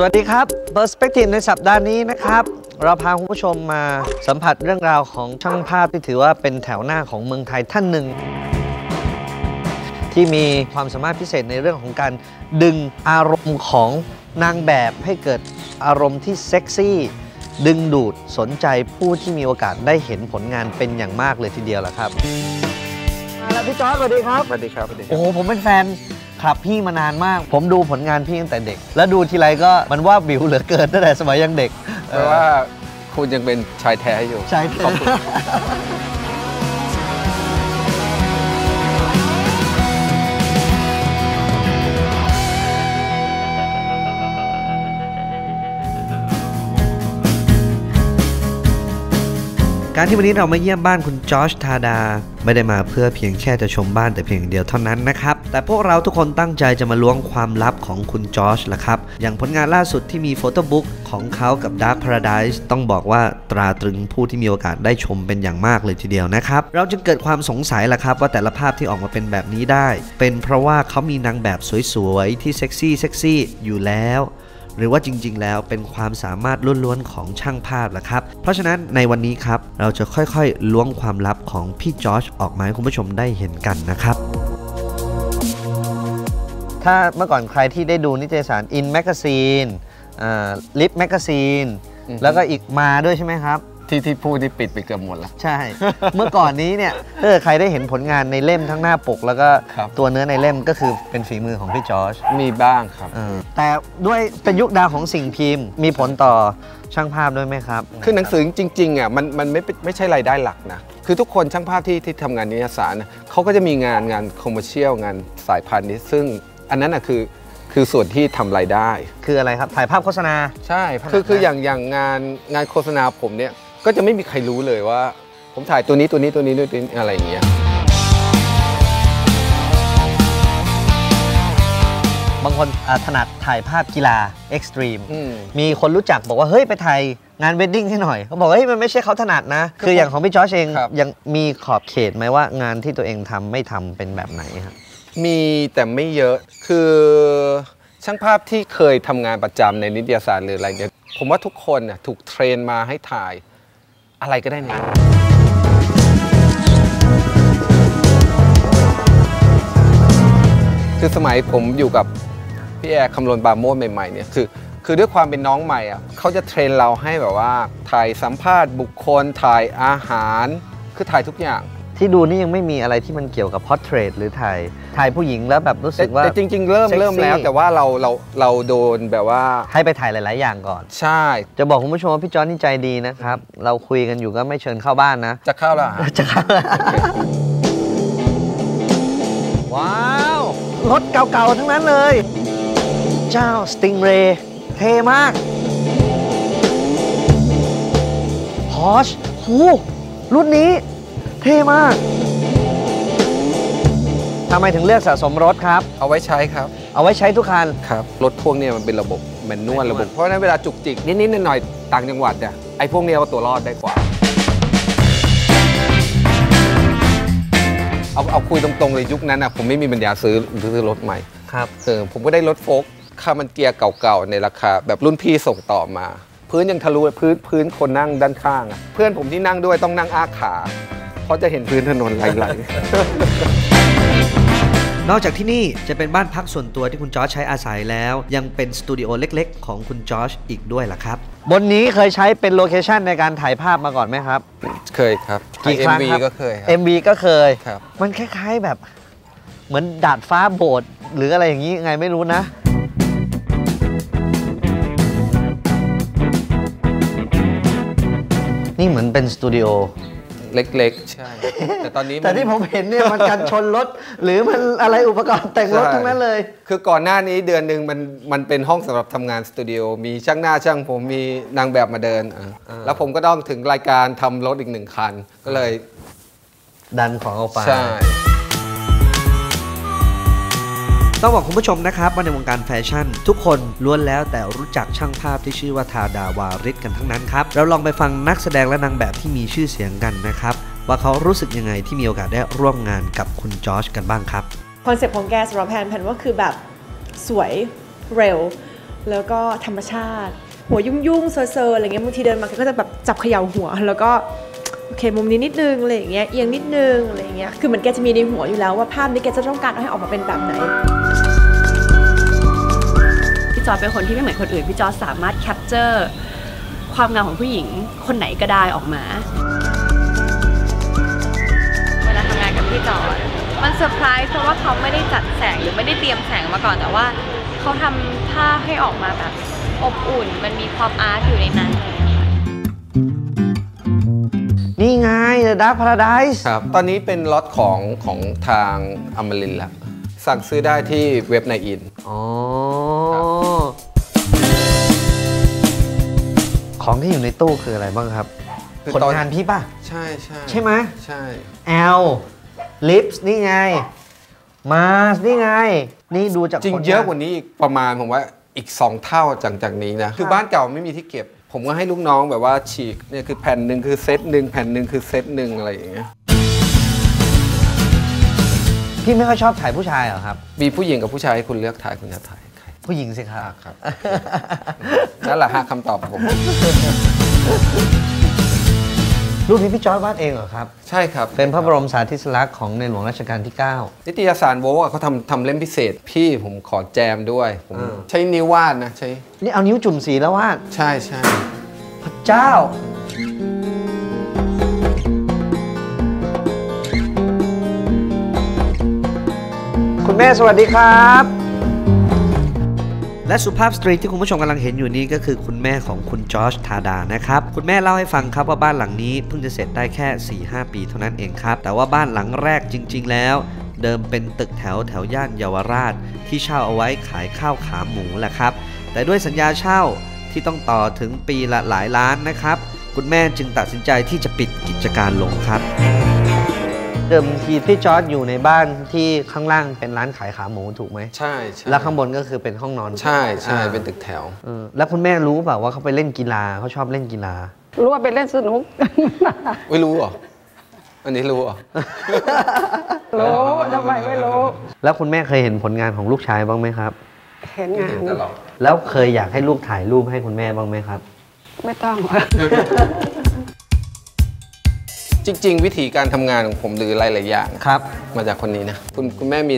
สวัสดีครับ Perspective ในสัปดาห์นี้นะครับเราพาคุณผู้ชมมาสัมผัสเรื่องราวของช่างภาพที่ถือว่าเป็นแถวหน้าของเมืองไทยท่านหนึ่งที่มีความสามารถพิเศษในเรื่องของการดึงอารมณ์ของนางแบบให้เกิดอารมณ์ที่เซ็กซี่ดึงดูดสนใจผู้ที่มีโอกาสได้เห็นผลงานเป็นอย่างมากเลยทีเดียวล่ะครับมาแล้วพี่จอร์จสวัสดีครับสวัสดีครับโอ้โหผมเป็นแฟนคลับพี่มานานมากผมดูผลงานพี่ตั้งแต่เด็กแล้วดูทีไรก็มันว่าบิวเหลือเกินตั้งแต่สมัยยังเด็กเพราะว่าคุณยังเป็นชายแท้อยู่ชายแท้การที่วันนี้เรามาเยี่ยมบ้านคุณจอร์จ ธาดาไม่ได้มาเพื่อเพียงแค่จะชมบ้านแต่เพียงอย่างเดียวเท่านั้นนะครับแต่พวกเราทุกคนตั้งใจจะมาล้วงความลับของคุณจอร์จล่ะครับอย่างผลงานล่าสุดที่มีโฟโต้บุ๊กของเขากับ Dark Paradise ต้องบอกว่าตราตรึงผู้ที่มีโอกาสได้ชมเป็นอย่างมากเลยทีเดียวนะครับเราจึงเกิดความสงสัยล่ะครับว่าแต่ละภาพที่ออกมาเป็นแบบนี้ได้เป็นเพราะว่าเขามีนางแบบสวยๆที่เซ็กซี่อยู่แล้วหรือว่าจริงๆแล้วเป็นความสามารถล้วนๆของช่างภาพล่ะครับเพราะฉะนั้นในวันนี้ครับเราจะค่อยๆล้วงความลับของพี่จอร์จออกมาให้คุณผู้ชมได้เห็นกันนะครับถ้าเมื่อก่อนใครที่ได้ดูนิตยสาร In Magazine Lip Magazine แล้วก็อีกมาด้วยใช่ไหมครับที่พูดที่ปิดไปเกือบหมดแล้วใช่ เมื่อก่อนนี้เนี่ยถ้าใครได้เห็นผลงานในเล่มทั้งหน้าปกแล้วก็ตัวเนื้อในเล่มก็คือเป็นฝีมือของพี่จอร์จมีบ้างครับแต่ด้วยเป็นยุคดาวของสิ่งพิมพ์มีผลต่อช่างภาพด้วยไหมครับคือหนังสือจริงๆอ่ะมันไม่ใช่รายได้หลักนะคือทุกคนช่างภาพที่ทำงานนิตยสารเขาก็จะมีงานคอมเมอร์เชียลงานสายพาณิชย์ซึ่งอันนั้นอ่ะคือส่วนที่ทำรายได้คืออะไรครับถ่ายภาพโฆษณาใช่คืออย่างงานโฆษณาผมเนี่ยก็จะไม่มีใครรู้เลยว่าผมถ่ายตัวนี้ด้วยอะไรอย่างเงี้ยบางคนถนัดถ่ายภาพกีฬาเอ็กซ์ตรีมมีคนรู้จักบอกว่าเฮ้ยไปถ่ายงานเวดดิ้งให้หน่อยเขาบอกเฮ้ยมันไม่ใช่เขาถนัดนะคืออย่างของพี่จอร์จเองยังมีขอบเขตไหมว่างานที่ตัวเองทำไม่ทำเป็นแบบไหนครับมีแต่ไม่เยอะคือช่างภาพที่เคยทำงานประจำในนิตยสารหรืออะไรเนี่ยผมว่าทุกคนน่ะถูกเทรนมาให้ถ่ายอะไรก็ได้เนี่ยคือสมัยผมอยู่กับพี่แอร์คำลนบาโมดใหม่ๆเนี่ยคือด้วยความเป็นน้องใหม่อ่ะเขาจะเทรนเราให้แบบว่าถ่ายสัมภาษณ์บุคคลถ่ายอาหารคือถ่ายทุกอย่างที่ดูนี่ยังไม่มีอะไรที่มันเกี่ยวกับพอร์เทรตหรือถ่ายผู้หญิงแล้วแบบรู้สึกว่าแต่จริงๆเริ่มแล้วแต่ว่าเราโดนแบบว่าให้ไปถ่ายหลายๆอย่างก่อนใช่จะบอกคุณผู้ชมว่าพี่จอร์จนี่ใจดีนะครับเราคุยกันอยู่ก็ไม่เชิญเข้าบ้านนะจะเข้าแล้วว้าวรถเก่าๆทั้งนั้นเลยเจ้าสติงเรย์เท่มากพอร์ชหูรุ่นนี้เท่มากทำไมถึงเลือกสะสมรถครับเอาไว้ใช้ครับเอาไว้ใช้ทุกคันครับรถพ่วงเนี่ยมันเป็นระบบแมนนวลระบบเพราะนั้นเวลาจุกจิกนิดๆหน่อยๆต่างจังหวัดเนี่ยไอ้พวกนี้เอาตัวรอดได้กว่าเอาคุยตรงๆเลยยุคนั้นอ่ะผมไม่มีปัญญาซื้อรถใหม่ครับผมก็ได้รถโฟล์คค่ามันเกียร์เก่าๆในราคาแบบรุ่นพี่ส่งต่อมาพื้นยังทะลุพื้นคนนั่งด้านข้างเพื่อนผมที่นั่งด้วยต้องนั่งอ้าขาเพราะจะเห็นพื้นถนนไหลนอกจากที่นี่จะเป็นบ้านพักส่วนตัวที่คุณจอร์จใช้อาศัยแล้วยังเป็นสตูดิโอเล็กๆของคุณจอร์จอีกด้วยล่ะครับบนนี้เคยใช้เป็นโลเคชั่นในการถ่ายภาพมาก่อนไหมครับเคยครับกี่ครั้งครับ MV ก็เคยครับ MV ก็เคยครับมันคล้ายๆแบบเหมือนดาดฟ้าโบสถ์หรืออะไรอย่างนี้ไงไม่รู้นะนี่เหมือนเป็นสตูดิโอเล็กๆใช่แต่ตอนนี้แต่ที่ผมเห็นเนี่ยมันกันชนรถหรือมันอะไรอุปกรณ์แต่งรถทั้งนั้นเลยคือก่อนหน้านี้เดือนหนึ่งมันเป็นห้องสำหรับทำงานสตูดิโอมีช่างหน้าช่างผมมีนางแบบมาเดินแล้วผมก็ต้องถึงรายการทำรถอีกหนึ่งคันก็เลยดันของเอาไปใช่ต้องบอกคุณผู้ชมนะครับว่าในวงการแฟชั่นทุกคนล้วนแล้วแต่รู้จักช่างภาพที่ชื่อว่าธาดาวาริศกันทั้งนั้นครับเราลองไปฟังนักแสดงและนางแบบที่มีชื่อเสียงกันนะครับว่าเขารู้สึกยังไงที่มีโอกาสได้ร่วมงานกับคุณจอร์จกันบ้างครับคอนเซ็ปต์ของแกสำหรับแพนว่าคือแบบสวยเร็ว แล้วก็ธรรมชาติหัวยุ่งๆเซอร์ๆอะไรเงี้ยบางทีเดินมาก็จะแบบจับเขย่าหัวแล้วก็โอเคมุมนี้นิดนึงอะไรอย่างเงี้ยเอียงนิดนึงอะไรอย่างเงี้ยคือเหมือนแกจะมีในหัวอยู่แล้วว่าภาพนี้แกจะต้องการให้ออกมาเป็นแบบไหนพี่จอยเป็นคนที่ไม่เหมือนคนอื่นพี่จอยสามารถแคปเจอร์ความงามของผู้หญิงคนไหนก็ได้ออกมาเวลาทำงานกับพี่จอยมันเซอร์ไพรส์เพราะว่าเขาไม่ได้จัดแสงหรือไม่ได้เตรียมแสงมาก่อนแต่ว่าเขาทำภาพให้ออกมาแบบอบอุ่นมันมีความอาร์ตอยู่ในนั้นนี่ไง Dark Paradise ครับตอนนี้เป็นล็อตของทางอมรินทร์แล้วสั่งซื้อได้ที่เว็บในอินของที่อยู่ในตู้คืออะไรบ้างครับผลงานพี่ป่ะใช่ใช่ใช่ไหมใช่แอลลิปส์นี่ไงมาสนี่ไงนี่ดูจากจริงเยอะกว่านี้อีกประมาณผมว่าอีก2เท่าจากนี้นะคือบ้านเก่าไม่มีที่เก็บผมก็ให้ลูกน้องแบบว่าฉีกเนี่ยคือแผ่นหนึ่งคือเซตหนึ่งแผ่นหนึ่งคือเซตหนึ่งอะไรอย่างเงี้ยพี่ไม่ค่อยชอบถ่ายผู้ชายเหรอครับมีผู้หญิงกับผู้ชายให้คุณเลือกถ่ายคุณจะถ่ายใครผู้หญิงสิครับครับนั่นแหละฮะคำตอบผมรูปนี้พี่จอร์จวาดเองเหรอครับใช่ครับเป็นพระบรมสาธิสลักษณ์ของในหลวงรัชกาลที่9นิตยสารโว้เขาทำเล่มพิเศษพี่ผมขอแจมด้วยผมใช้นิ้ววาดนะใช้นี่เอานิ้วจุ่มสีแล้ววาดใช่ใช่พระเจ้าคุณแม่สวัสดีครับและสุภาพสตรีที่คุณผู้ชมกำลังเห็นอยู่นี้ก็คือคุณแม่ของคุณจอร์จธาดานะครับคุณแม่เล่าให้ฟังครับว่าบ้านหลังนี้เพิ่งจะเสร็จได้แค่ 4-5 ปีเท่านั้นเองครับแต่ว่าบ้านหลังแรกจริงๆแล้วเดิมเป็นตึกแถวย่านเยาวราชที่เช่าเอาไว้ขายข้าวขาหมูแหละครับแต่ด้วยสัญญาเช่าที่ต้องต่อถึงปีละหลายล้านนะครับคุณแม่จึงตัดสินใจที่จะปิดกิจการลงครับเดิมทีพี่จอร์จอยู่ในบ้านที่ข้างล่างเป็นร้านขายขาหมูถูกไหมใช่แล้วข้างบนก็คือเป็นห้องนอนใช่ใช่เป็นตึกแถวแล้วคุณแม่รู้เปล่าว่าเขาไปเล่นกีฬาเขาชอบเล่นกีฬารู้ว่าไปเล่นสนุกไม่รู้เหรออันนี้รู้เหรอรู้ทำไมไม่รู้แล้วคุณแม่เคยเห็นผลงานของลูกชายบ้างไหมครับเห็นงานแล้วเคยอยากให้ลูกถ่ายรูปให้คุณแม่บ้างไหมครับไม่ต้องจริงๆวิธีการทำงานของผมหรือหลายๆอย่างครับมาจากคนนี้นะคุณแม่มี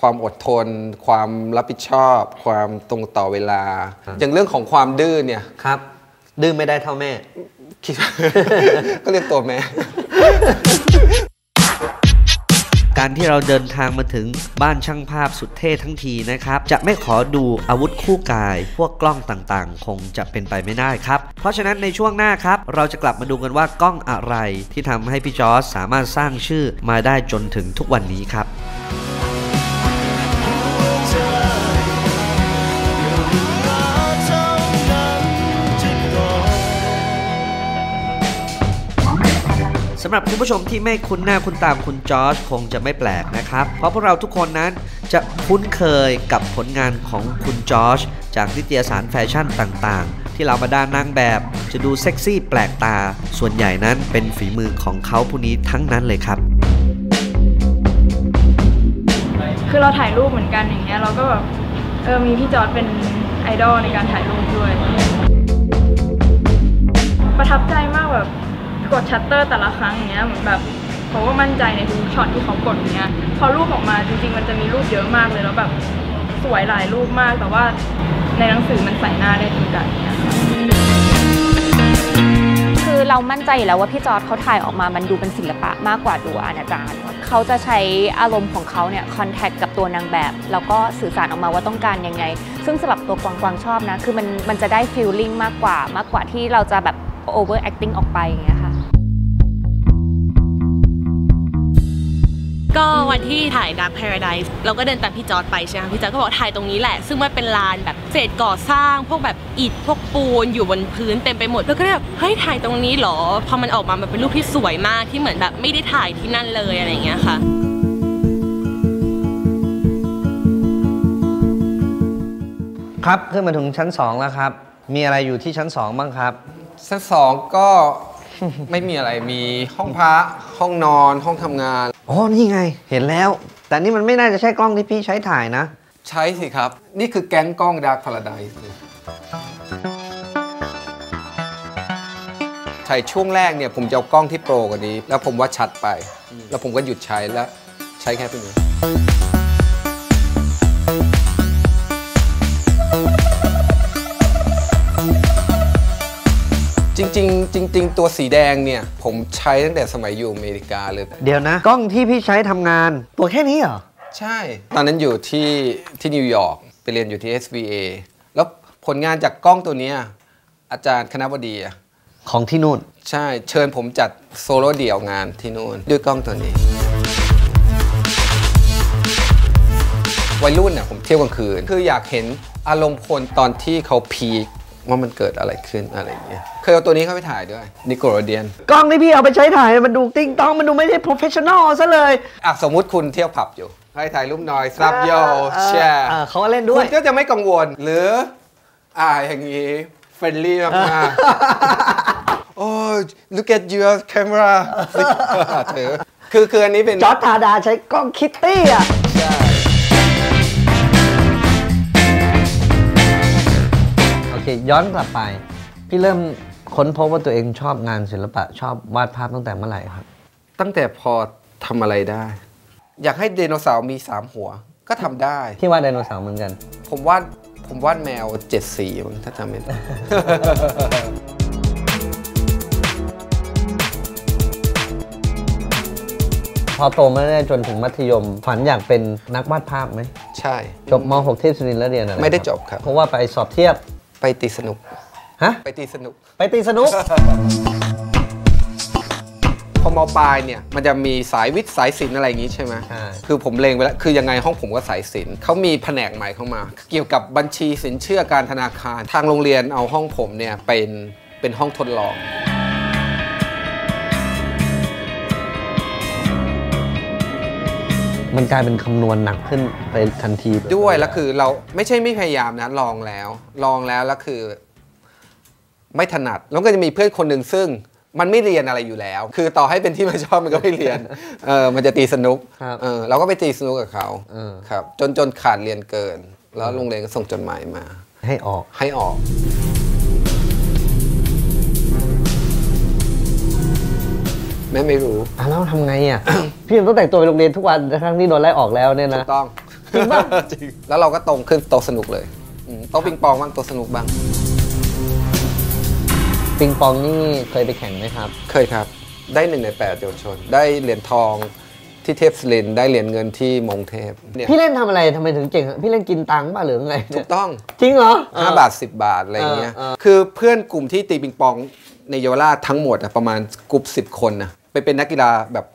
ความอดทนความรับผิดชอบความตรงต่อเวลาอย่างเรื่องของความดื้อเนี่ยครับดื้อไม่ได้เท่าแม่คิดก็เรียกตัวแม่การที่เราเดินทางมาถึงบ้านช่างภาพสุดเท่ทั้งทีนะครับจะไม่ขอดูอาวุธคู่กายพวกกล้องต่างๆคงจะเป็นไปไม่ได้ครับเพราะฉะนั้นในช่วงหน้าครับเราจะกลับมาดูกันว่ากล้องอะไรที่ทำให้พี่จอร์จสามารถสร้างชื่อมาได้จนถึงทุกวันนี้ครับสำหรับคุณผู้ชมที่ไม่คุ้นหน้าคุ้นตามคุณจอร์จคงจะไม่แปลกนะครับเพราะพวกเราทุกคนนั้นจะคุ้นเคยกับผลงานของคุณจอร์จจากนิตยสารแฟชั่นต่างๆที่เรามาด้านนางแบบจะดูเซ็กซี่แปลกตาส่วนใหญ่นั้นเป็นฝีมือของเขาผู้นี้ทั้งนั้นเลยครับคือเราถ่ายรูปเหมือนกันอย่างเงี้ยเราก็แบบมีพี่จอร์จเป็นไอดอลในการถ่ายรูปด้วยประทับใจมากแบบกดชัตเตอร์แต่ละครั้งอย่างเงี้ยเหมือนแบบเขาก็มั่นใจในทุกช็อตที่เขากดอย่างเงี้ยพอรูปออกมาจริงๆมันจะมีรูปเยอะมากเลยแล้วแบบสวยหลายรูปมากแต่ว่าในหนังสือมันใส่หน้าได้จริงจังคือเรามั่นใจแล้วว่าพี่จอร์จเขาถ่ายออกมามันดูเป็นศิลปะมากกว่าดูอนาจารเขาจะใช้อารมณ์ของเขาเนี่ยคอนแทคกับตัวนางแบบแล้วก็สื่อสารออกมาว่าต้องการยังไงซึ่งสำหรับตัวกวางชอบนะคือมันจะได้ฟีลลิ่งมากกว่าที่เราจะแบบโอเวอร์แอคติ้งออกไปอย่างเงี้ยค่ะก็วันที่ถ่าย Dark Paradise เราก็เดินตามพี่จอร์จไปใช่ไหมพี่จอร์จก็บอกถ่ายตรงนี้แหละซึ่งมันเป็นลานแบบเศษก่อสร้างพวกแบบอิฐพวกปูนอยู่บนพื้นเต็มไปหมดแล้วก็แบบเฮ้ยถ่ายตรงนี้หรอพอมันออกมามันเป็นรูปที่สวยมากที่เหมือนแบบไม่ได้ถ่ายที่นั่นเลยอะไรอย่างเงี้ยค่ะครับขึ้นมาถึงชั้น2แล้วครับมีอะไรอยู่ที่ชั้น2บ้างครับชั้น2ก็ไม่มีอะไรมีห้องพระห้องนอนห้องทำงานอ๋อนี่ไงเห็นแล้วแต่นี่มันไม่น่าจะใช่กล้องที่พี่ใช้ถ่ายนะ ใช้สิครับนี่คือแก๊งกล้อง Dark Paradise ใช้ช่วงแรกเนี่ยผมจะเอากล้องที่โปรกว่านี้แล้วผมว่าชัดไปแล้วผมก็หยุดใช้แล้วใช้แค่พวกนี้จริงตัวสีแดงเนี่ยผมใช้ตั้งแต่สมัยอยู่อเมริกาเลยเดี๋ยวนะกล้องที่พี่ใช้ทำงานตัวแค่นี้เหรอใช่ตอนนั้นอยู่ที่นิวยอร์กไปเรียนอยู่ที่ SVA แล้วผลงานจากกล้องตัวนี้อาจารย์คณบดีของที่นู่นใช่เชิญผมจัดโซโล่เดี่ยวงานที่นู่นด้วยกล้องตัวนี้วัยรุ่นเนี่ยผมเที่ยวกลางคืนคืออยากเห็นอารมณ์คนตอนที่เขาพีคว่ามันเกิดอะไรขึ้นอะไรอย่างเงี้ยเคยเอาตัวนี้เข้าไปถ่ายด้วยนิโคลเดียนกล้องที่พี่เอาไปใช้ถ่ายมันดูติ้งต้องมันดูไม่ได้โปรเฟชชั่นอลซะเลยอ่ะสมมุติคุณเที่ยวผับอยู่ให้ถ่ายรูปหน่อยซับโยแชร์เขาเล่นด้วยคุณก็จะไม่กังวลหรืออย่างงี้เฟรนลี่มากโอ้ look at your camera คืออันนี้เป็นจอร์จ ธาดาใช้กล้องคิตตี้อ่ะใช่ย้อนกลับไปพี่เริ่มค้นพบว่าตัวเองชอบงานศิลปะชอบวาดภาพตั้งแต่เมื่อไหร่ครับตั้งแต่พอทำอะไรได้อยากให้ไดโนเสาร์มี3หัวก็ทำได้ที่วาดไดโนเสาร์เหมือนกันผมวาดแมว7สีมั้งถ้าจำไม่ผิด พอโตมาได้จนถึงมัธยมฝันอยากเป็นนักวาดภาพไหมใช่จบม.6 เทพศิรินทร์แล้วเรียนอะไรไม่ได้จบครับเพราะว่าไปสอบเทียบไปตีสนุกฮะไปตีสนุกพอม.ปลายเนี่ยมันจะมีสายวิทย์สายศิลป์อะไรอย่างนี้ใช่ไหมคือผมเลงไปแล้วคือยังไงห้องผมก็สายศิลป์เขามีแผนกใหม่เข้ามาเกี่ยวกับบัญชีสินเชื่อการธนาคารทางโรงเรียนเอาห้องผมเนี่ยเป็นห้องทดลองมันกลายเป็นคำนวณหนักขึ้นไปทันทีด้วยแล้วคือเราไม่ใช่ไม่พยายามนะลองแล้วคือไม่ถนัดแล้วก็จะมีเพื่อนคนหนึ่งซึ่งมันไม่เรียนอะไรอยู่แล้วคือต่อให้เป็นที่มันชอบมันก็ไม่เรียนมันจะตีสนุกเราก็ไปตีสนุกกับเขาครับจนขาดเรียนเกินแล้วโรงเรียนก็ส่งจดหมายมาให้ออกไม่รู้แล้วทำไงอ่ะ พี่ต้องแต่งตัวไปโรงเรียนทุกวันทั้งที่โดนไล่ออกแล้วเนี่ยนะถูกต้องจริงป่ะ จริงแล้วเราก็ตรงขึ้นโต๊ะสนุกเลยโต๊ะปิงปองบ้างโต๊ะสนุกบ้างปิงปองนี่เคยไปแข่งไหมครับเคยครับได้1 ใน 8เยาวชนได้เหรียญทองที่เทพศิรินทร์ได้เหรียญเงินที่มงเทพพี่เล่นทำอะไรทำไมถึงเก่งพี่เล่นกินตังค์ป่ะหรือไงถูกต้องจริงเหรอ5 บาท10 บาทอะไรเงี้ยคือเพื่อนกลุ่มที่ตีปิงปองในเยาวราชทั้งหมดประมาณกลุ่ม10 คนนะไปเป็นนักกีฬาแบบ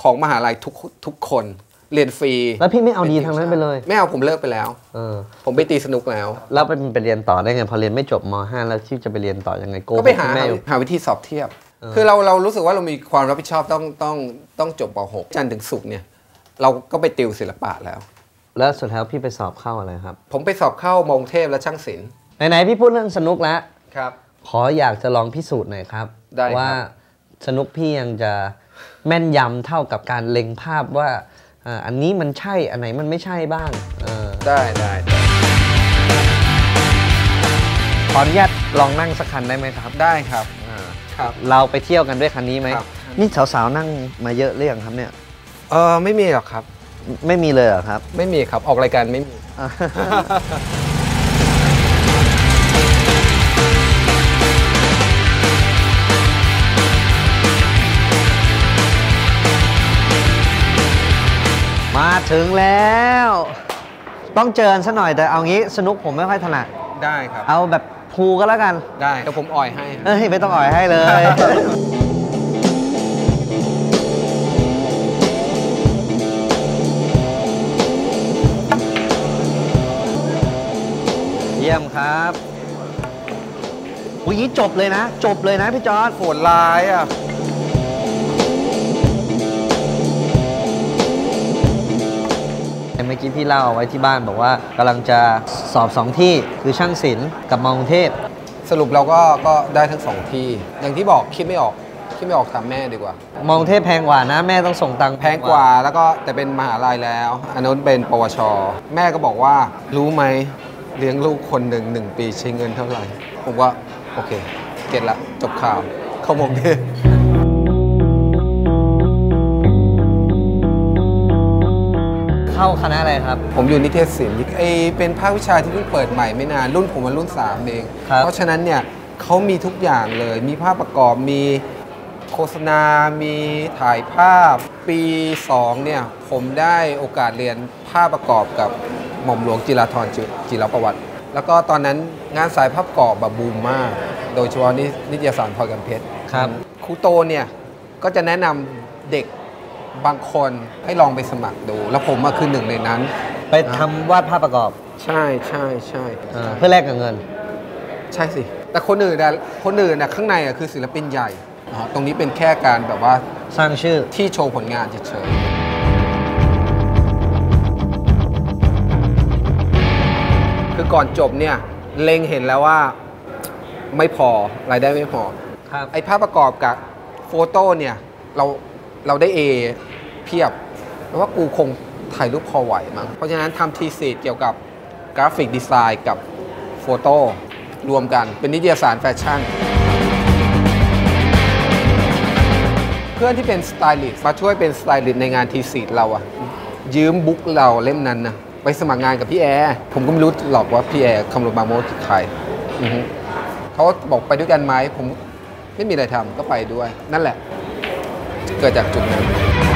ของมหาลัยทุกคนเรียนฟรีแล้วพี่ไม่เอาดีทางนั้นไปเลยไม่เอาผมเลิกไปแล้วผมไปตีสนุกแล้วแล้วไปเรียนต่อได้ไงพอเรียนไม่จบม.5 แล้วที่จะไปเรียนต่อยังไงก็ไปหาวิธีสอบเทียบคือเรารู้สึกว่าเรามีความรับผิดชอบต้องจบม.6 จันทร์ถึงศุกร์เนี่ยเราก็ไปติวศิลปะแล้วสุดท้ายพี่ไปสอบเข้าอะไรครับผมไปสอบเข้ามงเทพและช่างศิลป์ไหนๆพี่พูดเรื่องสนุกแล้วครับขออยากจะลองพิสูจน์หน่อยครับว่าสนุกพี่ยังจะแม่นยำเท่ากับการเล็งภาพว่าอันนี้มันใช่อันไหนมันไม่ใช่บ้างได้ขออนุญาตลองนั่งสักคันได้ไหมครับได้ครับเราไปเที่ยวกันด้วยคันนี้ไหมนี่สาวๆนั่งมาเยอะหรือยังครับเนี่ยไม่มีหรอกครับไม่มีเลยหรอครับไม่มีครับออกรายการไม่มีมาถึงแล้วต้องเจอซะหน่อยแต่เอางี้สนุกผมไม่ค่อยถนัดได้ครับเอาแบบพูก็แล้วกันได้เดี๋ยวผมอ่อยให้ไม่ต้องอ่อยให้เลยเยี่ยมครับวันนี้จบเลยนะพี่จอร์จโหดร้ายอ่ะเมื่อกี้พี่เล่าเอาไว้ที่บ้านบอกว่ากำลังจะสอบ2ที่คือช่างศิลป์กับมกรุงเทพสรุปเราก็ได้ทั้ง2ที่อย่างที่บอกคิดไม่ออก ที่ไม่ออกถามแม่ดีกว่ามองเทพแพงกว่านะแม่ต้องส่งตังค์แพงกว่าแล้วก็แต่เป็นมหาลัยแล้วอันนั้นเป็นปวช.แม่ก็บอกว่ารู้ไหมเลี้ยงลูกคนหนึ่ง1 ปีใช้เงินเท่าไหร่ผมว่าโอเคเก็ตละจบข่าวเข้ามองเทพเข้าคณะอะไรครับผมอยู่นิเทศศิลป์เป็นภาควิชาที่เพิ่งเปิดใหม่ไม่นานรุ่นผมมันรุ่น3เองเพราะฉะนั้นเนี่ยเขามีทุกอย่างเลยมีภาพประกอบมีโฆษณามีถ่ายภาพปี2เนี่ยผมได้โอกาสเรียนภาพประกอบกับหม่อมหลวงจิราธรจิรประวัติแล้วก็ตอนนั้นงานสายภาพประกอบแบบบูมมากโดยเฉพาะนิตยสารพลอยกำเพชรครับครูโตเนี่ยก็จะแนะนำเด็กบางคนให้ลองไปสมัครดูแล้วผมคือหนึ่งในนั้นไปทำวาดภาพประกอบใช่เพื่อแลกกับเงินใช่สิแต่คนอื่นนะข้างในคือศิลปินใหญ่ตรงนี้เป็นแค่การแบบว่าสร้างชื่อที่โชว์ผลงานเฉยๆคือก่อนจบเนี่ยเล็งเห็นแล้วว่าไม่พอรายได้ไม่พอครับไอภาพประกอบกับโฟโต้เนี่ยเราได้ A เพียบแล้วว่ากูคงถ่ายรูปพอไหวมั้งเพราะฉะนั้นทำทีสิทธิ์เกี่ยวกับกราฟิกดีไซน์กับโฟโต้รวมกันเป็นนิตยสารแฟชั่นเพื่อนที่เป็นสไตลิสต์มาช่วยเป็นสไตลิสต์ในงานทีสิทธิ์เรายืมบุ๊กเราเล่มนั้นนะไปสมัครงานกับพี่แอร์ผมก็ไม่รู้หรอกว่าพี่แอร์คำรณบางโมคือใครเขาบอกไปด้วยกันไหมผมไม่มีอะไรทำก็ไปด้วยนั่นแหละเกิดจากจุดนั้นว้าวโหเมื่อ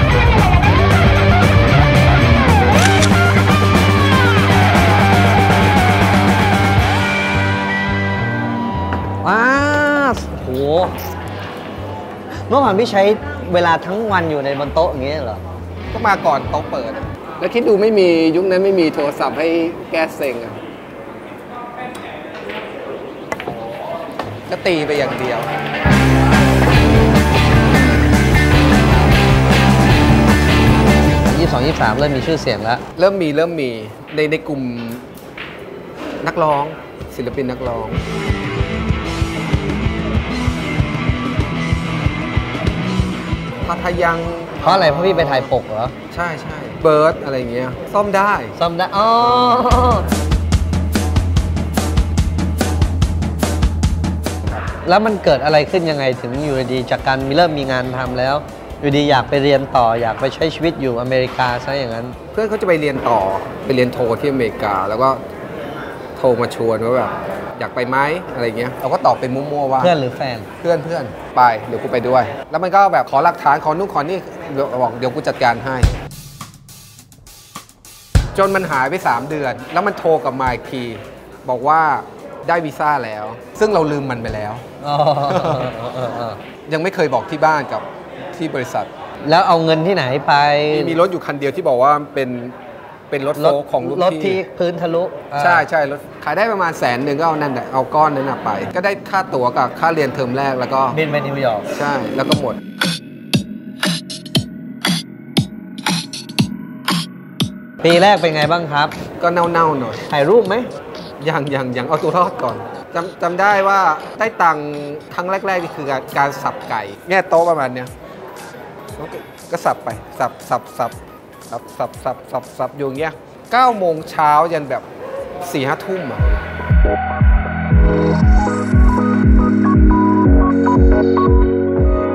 ก่อนพี่ใช้เวลาทั้งวันอยู่ในบนโต๊ะอย่างนี้เหรอก็มาก่อนโต๊ะเปิดแล้วคิดดูไม่มียุคนั้นไม่มีโทรศัพท์ให้แก้เซ็งก็ตีไปอย่างเดียว22-23เริ่มมีชื่อเสียงแล้วเริ่มมีในกลุ่มนักร้องศิลปินนักร้องทายังเพราะอะไรเพราะพี่ไปถ่ายปกเหรอใช่เบิร์ดอะไรเงี้ยซ่อมได้อ๋อแล้วมันเกิดอะไรขึ้นยังไงถึงอยู่ดีจากการเริ่มมีงานทำแล้วอยู่ดีอยากไปเรียนต่ออยากไปใช้ชีวิตอยู่อเมริกาซะอย่างนั้นเพื่อนเขาจะไปเรียนต่อไปเรียนโทที่อเมริกาแล้วก็โทรมาชวนว่าแบบอยากไปไหมอะไรเงี้ยเราก็ตอบเป็นมั่วๆว่าเพื่อนหรือแฟนเพื่อนไปเดี๋ยวกูไปด้วยแล้วมันก็แบบขอหลักฐานขอนู่นขอนี่บอกเดี๋ยวกูจัดการให้จนมันหายไป3 เดือนแล้วมันโทรกลับมาอีกทีบอกว่าได้วีซ่าแล้วซึ่งเราลืมมันไปแล้ว ยังไม่เคยบอกที่บ้านกับที่บริษัทแล้วเอาเงินที่ไหนไปมีรถอยู่คันเดียวที่บอกว่าเป็นรถโฟของรุ่นพี่รถที่พื้นทะลุใช่รถขายได้ประมาณ100,000ก็เอานั่นแหละเอาก้อนนั้นไปก็ได้ค่าตั๋วกับค่าเรียนเทอมแรกแล้วก็บินไปนิวยอร์กใช่แล้วก็หมดปีแรกเป็นไงบ้างครับก็เน่าๆหน่อยถ่ายรูปไหมยังเอาตัวรอดก่อนจำได้ว่าได้ตังค์ครั้งแรกๆนี่คือการสับไก่แง่โต๊ะประมาณเนี้ยก็สับไปสับอยู่อย่างเงี้ย9 โมงเช้ายันแบบ4-5 ทุ่มอะ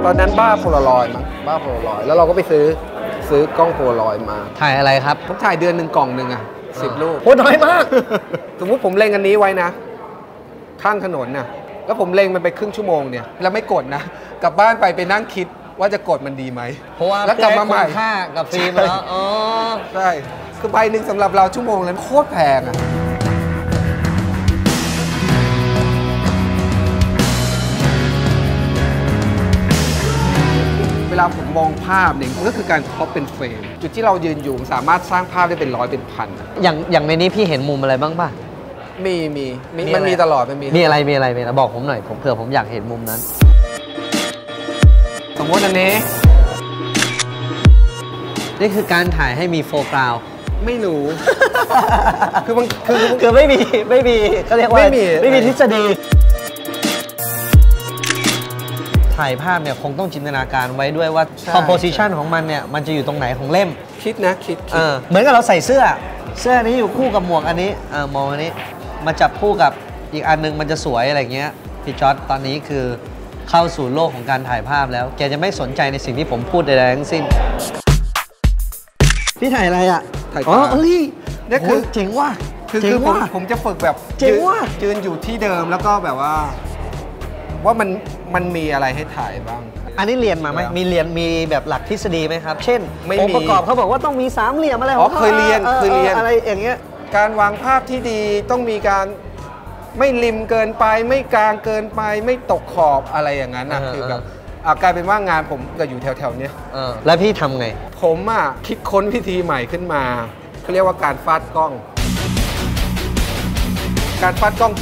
ตอนนั้นบ้าโพลารอยด์มั้งบ้าโพลารอยด์แล้วเราก็ไปซื้อกล้องโพลารอยด์มาถ่ายอะไรครับผมถ่ายเดือนหนึ่งกล่องหนึ่งอะ10 รูปโหน้อยมากสมมติผมเล็งอันนี้ไว้นะข้างถนนน่ะแล้วผมเล็งมันไปครึ่งชั่วโมงเนี่ยแล้วไม่กดนะกลับบ้านไปนั่งคิดว่าจะกดมันดีไหมเพราะว่าแล้วกลับมาใหม่ค่ากับฟรีมาแล้วอ๋อใช่คือใบหนึ่งสำหรับเรา1 ชั่วโมงนั้นโคตรแพงอ่ะเวลาผมมองภาพเนี่ยก็คือการท็อปเป็นเฟรมจุดที่เรายืนอยู่สามารถสร้างภาพได้เป็นร้อยเป็นพันอย่างในนี้พี่เห็นมุมอะไรบ้างป่ะมีมันมีตลอดมีอะไรบอกผมหน่อยผมเผื่อผมอยากเห็นมุมนั้นสมมติอันนี้นี่คือการถ่ายให้มีโฟกราวไม่รู้ คือไม่มีเขาเรียกว่าไม่มีทฤษฎี ถ่ายภาพเนี่ยคงต้องจินตนาการไว้ด้วยว่า composition ของมันเนี่ยมันจะอยู่ตรงไหนของเล่มคิดนะคิดเหมือนกับเราใส่เสื้อนี้อยู่คู่กับหมวกอันนี้มองอันนี้มาจับคู่กับอีกอันนึงมันจะสวยอะไรเงี้ยพี่จอร์จตอนนี้คือเข้าสู่โลกของการถ่ายภาพแล้วแกจะไม่สนใจในสิ่งที่ผมพูดใดๆทั้งสิ้นพี่ถ่ายอะไรอ่ะถ่ายอ๋อนี่นี่คือเจ๋งว่ะคือผมจะฝึกแบบยืนอยู่ที่เดิมแล้วก็แบบว่ามันมีอะไรให้ถ่ายบ้างอันนี้เรียนมาไหมมีเรียนมีแบบหลักทฤษฎีไหมครับเช่นองค์ประกอบเขาบอกว่าต้องมีสามเหลี่ยมอะไรของเขาเคยเรียนอะไรอย่างเงี้ยการวางภาพที่ดีต้องมีการไม่ริมเกินไปไม่กลางเกินไปไม่ตกขอบอะไรอย่างนั้นนะคือแบบกลายเป็นว่างานผมก็อยู่แถวๆนี้แล้วพี่ทำไงผมคิดค้นวิธีใหม่ขึ้นมาเขาเรียกว่าการฟาดกล้อง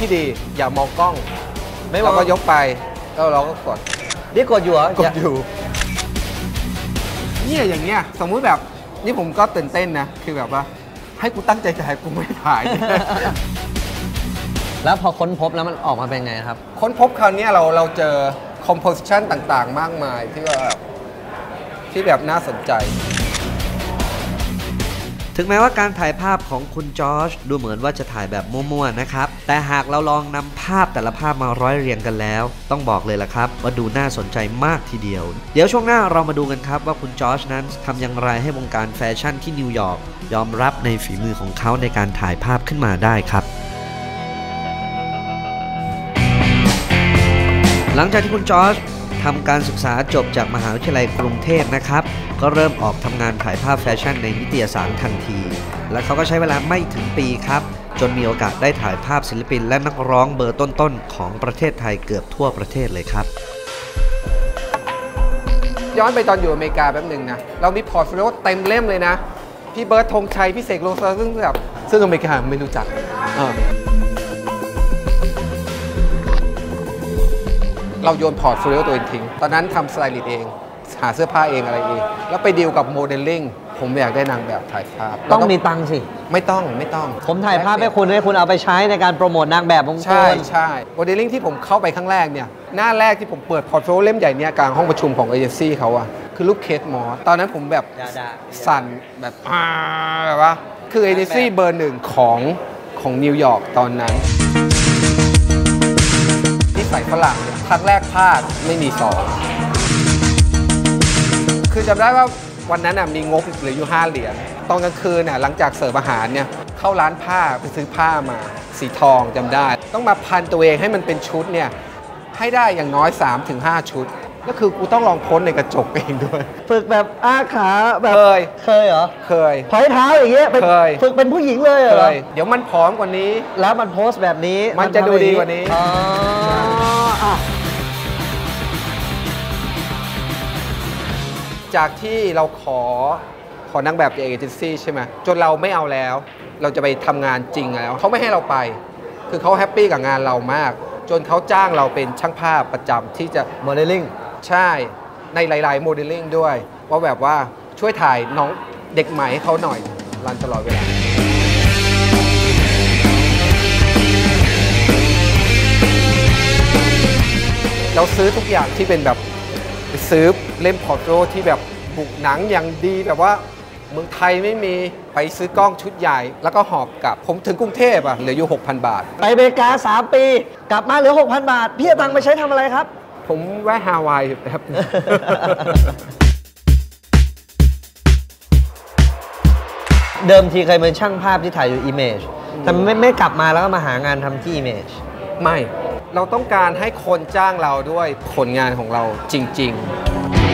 ที่ดีอย่ามองกล้องเราก็ยกไปแล้วเราก็กดนี่กดอยู่เหรอกดอยู่เนี่ยอย่างเงี้ยสมมุติแบบนี่ผมก็ตื่นเต้นนะคือแบบว่าให้กูตั้งใจถ่ายกูไม่ถ่ายแล้วพอค้นพบแล้วมันออกมาเป็นไงครับค้นพบคราวนี้เราเจอคอมโพสิชันต่างๆมากมายที่แบบน่าสนใจถึงแม้ว่าการถ่ายภาพของคุณจอร์จดูเหมือนว่าจะถ่ายแบบมั่วๆนะครับแต่หากเราลองนำภาพแต่ละภาพมาร้อยเรียงกันแล้วต้องบอกเลยล่ะครับว่าดูน่าสนใจมากทีเดียวเดี๋ยวช่วงหน้าเรามาดูกันครับว่าคุณจอร์จนั้นทำอย่างไรให้วงการแฟชั่นที่นิวยอร์กยอมรับในฝีมือของเขาในการถ่ายภาพขึ้นมาได้ครับหลังจากที่คุณจอร์จทำการศึกษาจบจากมหาวิทยาลัยกรุงเทพนะครับก็เริ่มออกทำงานถ่ายภาพแฟชั่นในนิตยสารทันทีและเขาก็ใช้เวลาไม่ถึงปีครับจนมีโอกาสได้ถ่ายภาพศิลปินและนักร้องเบอร์ต้นๆของประเทศไทยเกือบทั่วประเทศเลยครับย้อนไปตอนอยู่อเมริกาแป๊บหนึ่งนะเรามีพอร์ตโฟลิโอเต็มเล่มเลยนะพี่เบิร์ดธงชัยพี่เสกโลโซซึ่งอเมริกาไม่รู้จักเราโยนพอร์ตโฟลิโอตัวเองทิ้งตอนนั้นทำสไตลิสต์เองหาเสื้อผ้าเองอะไรเองแล้วไปดีลกับโมเดลลิ่งผมอยากได้นางแบบถ่ายภาพต้องมีตังค์สิไม่ต้องผมถ่ายภาพให้คุณเอาไปใช้ในการโปรโมทนางแบบของคุณใช่โมเดลลิ่งที่ผมเข้าไปครั้งแรกเนี่ยหน้าแรกที่ผมเปิดพอร์ตโฟลิโอเล่มใหญ่เนี่ยกลางห้องประชุมของเอเจนซี่เขาคือลูกเคทมอสตอนนั้นผมแบบสั่นแบบว่าคือเอเจนซี่เบอร์หนึ่งของนิวยอร์กตอนนั้นที่ใส่ฝรั่งครั้งแรกพลาดไม่มีสองคือจำได้ว่าวันนั้นมีงบเหลืออยู่5 เหรียญตอนกลางคืนหลังจากเสิร์ฟอาหารเนี่ยเข้าร้านผ้าไปซื้อผ้ามาสีทองจำได้ต้องมาพันตัวเองให้มันเป็นชุดเนี่ยให้ได้อย่างน้อย 3-5 ชุดก็คือกูต้องลองพ้นในกระจกเองด้วยฝึกแบบอ้าขาแบบเคยเหรอเคยถอยเท้าอย่างเงี้ยเคยฝึกเป็นผู้หญิงเลยเหรอเดี๋ยวมันผอมกว่านี้แล้วมันโพสแบบนี้มันจะดูดีกว่านี้จากที่เราขอนั่งแบบเอเจนซี่ใช่ไหมจนเราไม่เอาแล้วเราจะไปทำงานจริงแล้วเขาไม่ให้เราไปคือเขาแฮปปี้กับงานเรามากจนเขาจ้างเราเป็นช่างภาพประจำที่จะโมเดลลิ่งใช่ในหลายๆโมเดลลิ่งด้วยว่าแบบว่าช่วยถ่ายน้องเด็กใหม่ให้เขาหน่อยรันตลอดเวลาเราซื้อทุกอย่างที่เป็นแบบซื้อเล่มพอร์ตโฟลิโอที่แบบบุกหนังอย่างดีแบบว่าเมืองไทยไม่มีไปซื้อกล้องชุดใหญ่แล้วก็หอบกลับผมถึงกรุงเทพเหลืออยู่ 6,000 บาทไปอเมริกา3 ปีกลับมาเหลือ 6,000 บาทพี่เอาตังค์ไปใช้ทำอะไรครับผมแวะฮาวายครับเดิมทีเคยเป็นช่างภาพที่ถ่ายอยู่ Image แต่ไม่กลับมาแล้วก็มาหางานทำที่ Image ไม่เราต้องการให้คนจ้างเราด้วยผลงานของเราจริง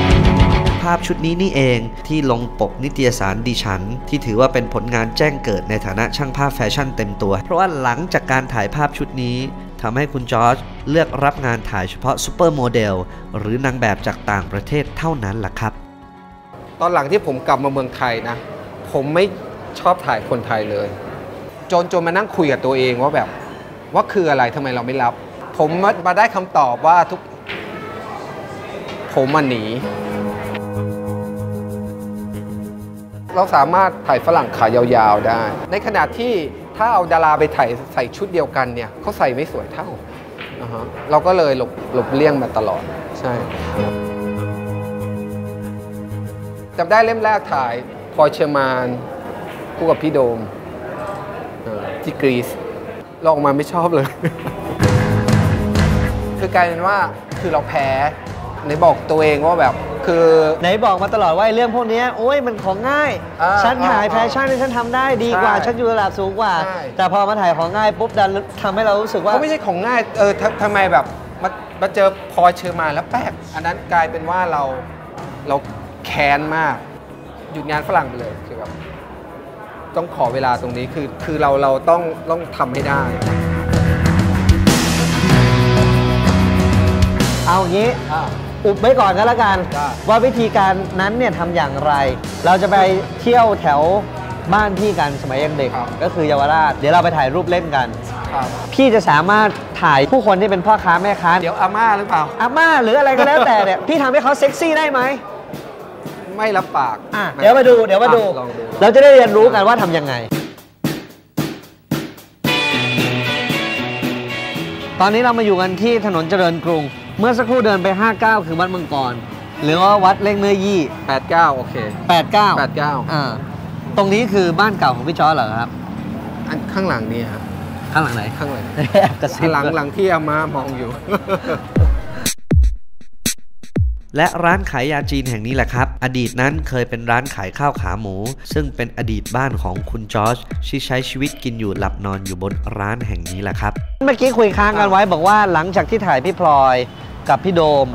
ๆภาพชุดนี้นี่เองที่ลงปกนิตยสารดิฉันที่ถือว่าเป็นผลงานแจ้งเกิดในฐานะช่างภาพแฟชั่นเต็มตัวเพราะว่าหลังจากการถ่ายภาพชุดนี้ทำให้คุณจอร์จเลือกรับงานถ่ายเฉพาะซูเปอร์โมเดลหรือนางแบบจากต่างประเทศเท่านั้นล่ะครับตอนหลังที่ผมกลับมาเมืองไทยนะผมไม่ชอบถ่ายคนไทยเลยจนมานั่งคุยกับตัวเองว่าแบบว่าคืออะไรทำไมเราไม่รับผมมาได้คำตอบว่าทุกผมมันหนีเราสามารถถ่ายฝรั่งขายาวๆได้ในขณะที่ถ้าเอาดาราไปถ่ายใส่ชุดเดียวกันเนี่ยเขาใส่ไม่สวยเท่าเราก็เลยหลบเลี่ยงมาตลอดใช่ ช่จำได้เล่มแรกถ่ายพอเชมานคู่กับพี่โดมที่กรีซลองมาไม่ชอบเลย คือกลายเป็นว่าคือเราแพ้ไหนบอกตัวเองว่าแบบคือไหนบอกมาตลอดว่าเรื่องพวกนี้โอ้ยมันของง่ายฉันถ่ายแฟชั่นที่ฉันทำได้ดีกว่าฉันอยู่ระดับสูงกว่าแต่พอมาถ่ายของง่ายปุ๊บดันทำให้เรารู้สึกว่าไม่ใช่ของง่ายทำไมแบบมาเจอพอเชิญมาแล้วแป๊กอันนั้นกลายเป็นว่าเราแค้นมากหยุดงานฝรั่งไปเลยคือแบบต้องขอเวลาตรงนี้คือเราต้องทำให้ได้เอางี้อุบไว้ก่อนก็แล้วกันว่าวิธีการนั้นเนี่ยทำอย่างไรเราจะไปเที่ยวแถวบ้านพี่กันสมัยยังเด็กก็คือเยาวราชเดี๋ยวเราไปถ่ายรูปเล่นกันพี่จะสามารถถ่ายผู้คนที่เป็นพ่อค้าแม่ค้าเดี๋ยวอาม่าหรือเปล่าอาม่าหรืออะไรก็แล้วแต่เนี่ยพี่ทำให้เขาเซ็กซี่ได้ไหมไม่รับปากเดี๋ยวมาดูเราจะได้เรียนรู้กันว่าทำยังไงตอนนี้เรามาอยู่กันที่ถนนเจริญกรุงเมื่อสักครู่เดินไป59คือวัดมังกรหรือว่าวัดเล่งเนื้อยี่89โอเค89ตรงนี้คือบ้านเก่าของพี่จอร์จเหรอครับอันข้างหลังนี้ครับข้างหลังไหนข้างหลังหลังที่อามามองอยู่และร้านขายยาจีนแห่งนี้แหละครับอดีตนั้นเคยเป็นร้านขายข้าวขาหมูซึ่งเป็นอดีตบ้านของคุณจอร์จที่ใช้ชีวิตกินอยู่หลับนอนอยู่บนร้านแห่งนี้แหละครับเมื่อกี้คุยค้างกันไว้บอกว่าหลังจากที่ถ่ายพี่พลอยกับพี่โดม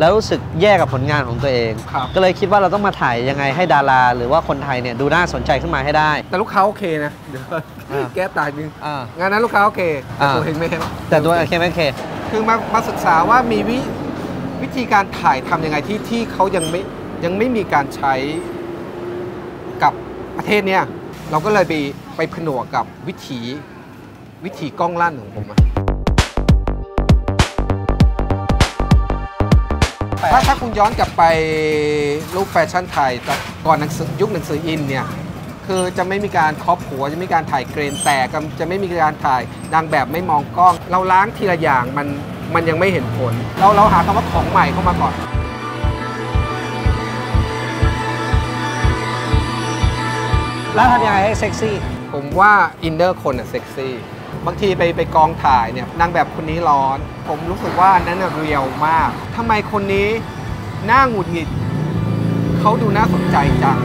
แล้วรู้สึกแย่กับผลงานของตัวเองก็เลยคิดว่าเราต้องมาถ่ายยังไงให้ดาราหรือว่าคนไทยเนี่ยดูน่าสนใจขึ้นมาให้ได้แต่ลูกค้าโอเคนะเดี๋ยวแก้ตายนึงงานนั้นลูกค้าโอเคแต่ตัวเองไม่แต่ตัวโอเคไม่โอเคคือมาศึกษาว่ามีวิธีการถ่ายทำยังไงที่เขายังไม่มีการใช้กับประเทศเนี่ยเราก็เลยไปผนวกกับวิถีกล้องลั่นของผมถ้าคุณย้อนกลับไปรูปแฟชั่นไทยก่อนยุคหนังสืออินเนี่ยคือจะไม่มีการครอบหัวจะไม่มีการถ่ายเกรนแต่จะไม่มีการถ่ายดังแบบไม่มองกล้องเราล้างทีละอย่างมันยังไม่เห็นผลเราหาคำว่าของใหม่เข้ามาก่อนแล้วทำยังไงให้เซ็กซี่ผมว่าอินเนอร์คนอะเซ็กซี่บางทีไปกองถ่ายเนี่ยนางแบบคนนี้ร้อนผมรู้สึกว่านั้นเรียวมากทำไมคนนี้หน้าหงุดหงิดเขาดูน่าสนใจจัง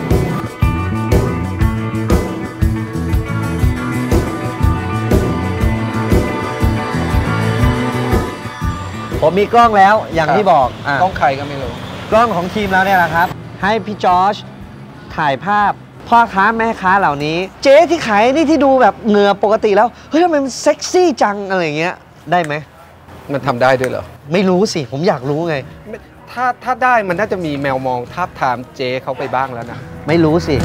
ผมมีกล้องแล้วอย่างที่บอกกล้องใครก็ไม่รู้กล้องของทีมแล้วเนี่ยแหละครับให้พี่จอร์จถ่ายภาพพ่อค้าแม่ค้าเหล่านี้เจ๊ที่ขายนี่ที่ดูแบบเหงื่อปกติแล้วเฮ้ยทำไมมันเซ็กซี่จังอะไรเงี้ยได้ไหมมันทำได้ด้วยเหรอไม่รู้สิผมอยากรู้ไงถ้าได้มันน่าจะมีแมวมองทาบทามเจ๊เขาไปบ้างแล้วนะไม่รู้สิ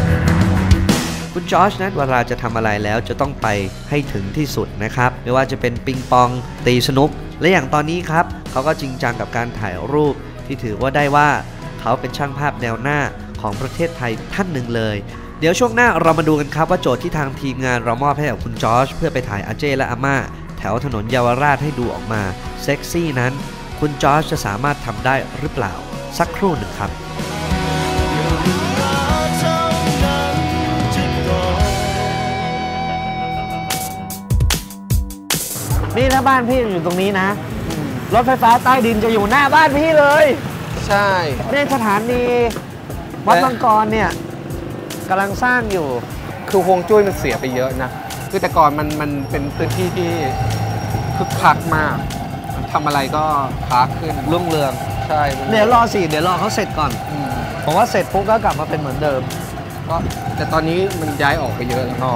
คุณจอร์จนั้นเวลาจะทำอะไรแล้วจะต้องไปให้ถึงที่สุดนะครับไม่ว่าจะเป็นปิงปองตีสนุกและอย่างตอนนี้ครับเขาก็จริงจังกับการถ่ายรูปที่ถือว่าได้ว่าเขาเป็นช่างภาพแนวหน้าของประเทศไทยท่านหนึ่งเลยเดี๋ยวช่วงหน้าเรามาดูกันครับว่าโจทย์ที่ทางทีมงานเรามอบให้กับคุณจอร์จเพื่อไปถ่ายอาเจและอาม่าแถวถนนเยาวราชให้ดูออกมาเซ็กซี่นั้นคุณจอร์จจะสามารถทำได้หรือเปล่าสักครู่หนึ่งครับนี่ถ้าบ้านพี่อยู่ตรงนี้นะรถไฟฟ้าใต้ดินจะอยู่หน้าบ้านพี่เลยใช่ในสถานีวัดมังกรเนี่ยกำลังสร้างอยู่คือฮวงจุ้ยมันเสียไปเยอะนะคือแต่ก่อนมันเป็นพื้นที่ที่คึกคักมากทำอะไรก็ค้าขึ้นรุ่งเรืองใช่เดี๋ยวรอเขาเสร็จก่อนผมว่าเสร็จปุ๊บก็กลับมาเป็นเหมือนเดิมก็แต่ตอนนี้มันย้ายออกไปเยอะแล้วอ๋อ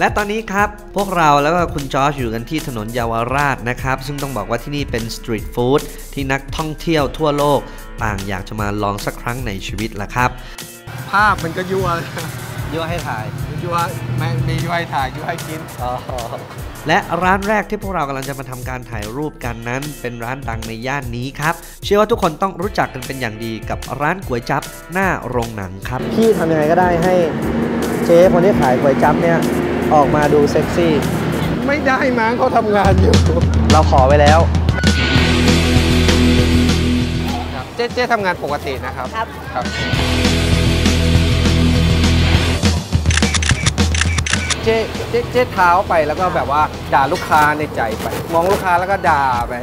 และตอนนี้ครับพวกเราแล้วก็คุณจอร์จอยู่กันที่ถนนเยาวราชนะครับซึ่งต้องบอกว่าที่นี่เป็นสตรีทฟู้ดที่นักท่องเที่ยวทั่วโลกต่างอยากจะมาลองสักครั้งในชีวิตล่ะครับภาพมันก็ยั่วให้ถ่ายยั่วให้ถ่ายยั่วให้กินและร้านแรกที่พวกเรากำลังจะมาทำการถ่ายรูปกันนั้นเป็นร้านดังในย่านนี้ครับเชื่อว่าทุกคนต้องรู้จักกันเป็นอย่างดีกับร้านก๋วยจั๊บหน้าโรงหนังครับพี่ทำยังไงก็ได้ให้เจ๊คนที่ขายก๋วยจั๊บเนี่ยออกมาดูเซ็กซี่ ไม่ได้มั้งเขาทำงานอยู่เราขอไว้แล้วเจ๊ทำงานปกตินะครับครับเจ๊เท้าไปแล้วก็แบบว่าด่าลูกค้าในใจไปมองลูกค้าแล้วก็ด่าไป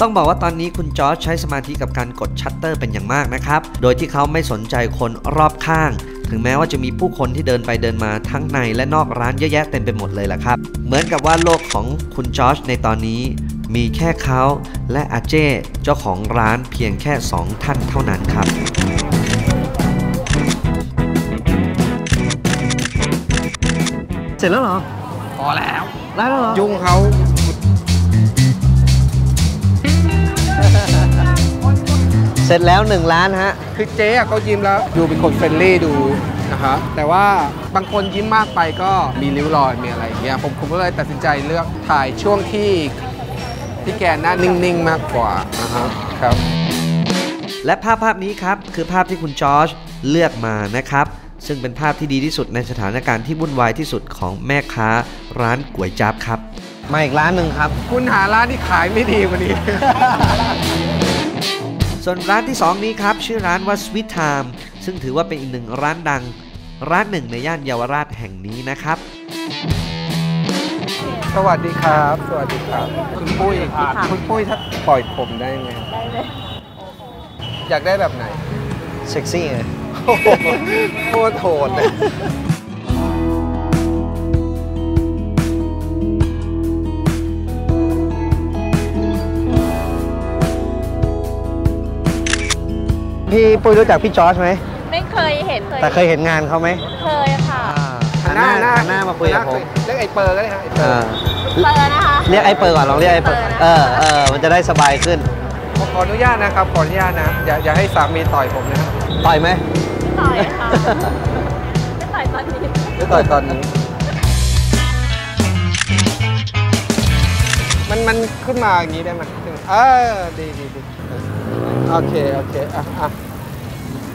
ต้องบอกว่าตอนนี้คุณจอร์จใช้สมาธิกับการกดชัตเตอร์เป็นอย่างมากนะครับโดยที่เขาไม่สนใจคนรอบข้างถึงแม้ว่าจะมีผู้คนที่เดินไปเดินมาทั้งในและนอกร้านเยอะแยะเต็มไปหมดเลยล่ะครับเหมือนกับว่าโลกของคุณจอร์จในตอนนี้มีแค่เขาและอาเจ้เจ้าของร้านเพียงแค่2ท่านเท่านั้นครับเสร็จแล้วเหรอพอแล้วได้แล้วเหรอยุ่งเขาเสร็จแล้ว1ล้านฮะคือเจ๊เขายิ้มแล้วดูเป็นคนเฟรนลี่ดูนะครับแต่ว่าบางคนยิ้มมากไปก็มีริ้วรอยมีอะไรอย่างเงี้ยผมก็เลยตัดสินใจเลือกถ่ายช่วงที่แกหน้านิ่งๆมากกว่านะครับและภาพนี้ครับคือภาพที่คุณจอร์จเลือกมานะครับซึ่งเป็นภาพที่ดีที่สุดในสถานการณ์ที่วุ่นวายที่สุดของแม่ค้าร้านก๋วยจั๊บครับมาอีกร้านหนึ่งครับคุณหาร้านที่ขายไม่ดีกว่านี้ ส่วนร้านที่2นี้ครับชื่อร้านว่า Sweet Time ซึ่งถือว่าเป็นอีกหนึ่งร้านดังร้านหนึ่งในย่านเยาวราชแห่งนี้นะครับสวัสดีครับสวัสดีครับคุณปุ้ยคุณปุ้ยถ้าปล่อยผมได้ไหมได้เลยอยากได้แบบไหนเซ็กซี่เลยโคตรโหดเลยพี่ปุ้ยรู้จักพี่จอร์จไหมไม่เคยเห็นแต่เคยเห็นงานเขาไหมเคยค่ะหน้ามาคุยกับผมเรียกไอเปอร์ก็ได้ค่ะไอเปอร์นะคะเรียกไอเปอร์ก่อนลองเรียกไอเปอร์มันจะได้สบายขึ้นขออนุญาตนะครับขออนุญาตนะอย่าให้สามีต่อยผมนะต่อยไหมต่อยค่ะไม่ต่อยตอนนี้มันขึ้นมาอย่างนี้ได้ไหมดีโอเคอ่ะ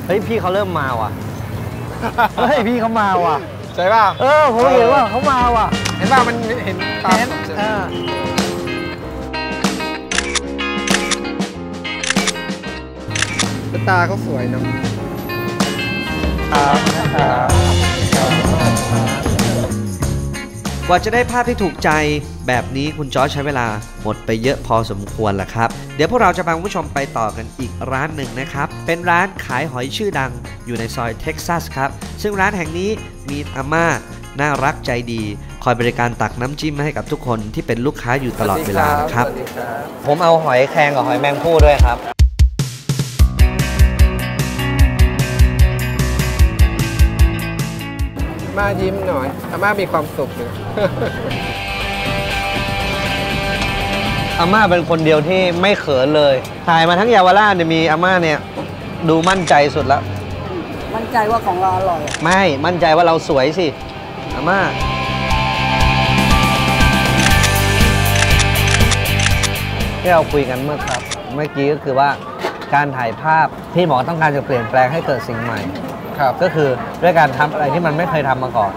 เฮ้ยพี่เขาเริ่มมาว่ะเฮ้ยพี่เขามาว่ะใช่ป่ะผมเห็นว่าเขามาว่ะเห็นป่ะมันเห็นตามตาเขาสวยเนาะกว่าจะได้ภาพที่ถูกใจแบบนี้คุณจอร์จใช้เวลาหมดไปเยอะพอสมควรล่ะครับเดี๋ยวพวกเราจะพาคุณผู้ชมไปต่อกันอีกร้านหนึ่งนะครับเป็นร้านขายหอยชื่อดังอยู่ในซอยเท็กซัสครับซึ่งร้านแห่งนี้มีอาม่าน่ารักใจดีคอยบริการตักน้ำจิ้มให้กับทุกคนที่เป็นลูกค้าอยู่ตลอดเวลานะครับผมเอาหอยแครงกับหอยแมงภู่ด้วยครับอาม่ายิ้มหน่อยอาม่ามีความสุขเลยอาม่าเป็นคนเดียวที่ไม่เขินเลยถ่ายมาทั้งเยาวราชเนี่ยมีอาม่าเนี่ยดูมั่นใจสุดแล้วมั่นใจว่าของเราอร่อยไม่มั่นใจว่าเราสวยสิอาม่าที่เราคุยกันเมื่อกี้ก็คือว่าการถ่ายภาพที่หมอต้องการจะเปลี่ยนแปลงให้เกิดสิ่งใหม่ครับก็คือด้วยการทำอะไรที่มันไม่เคยทำมาก่อน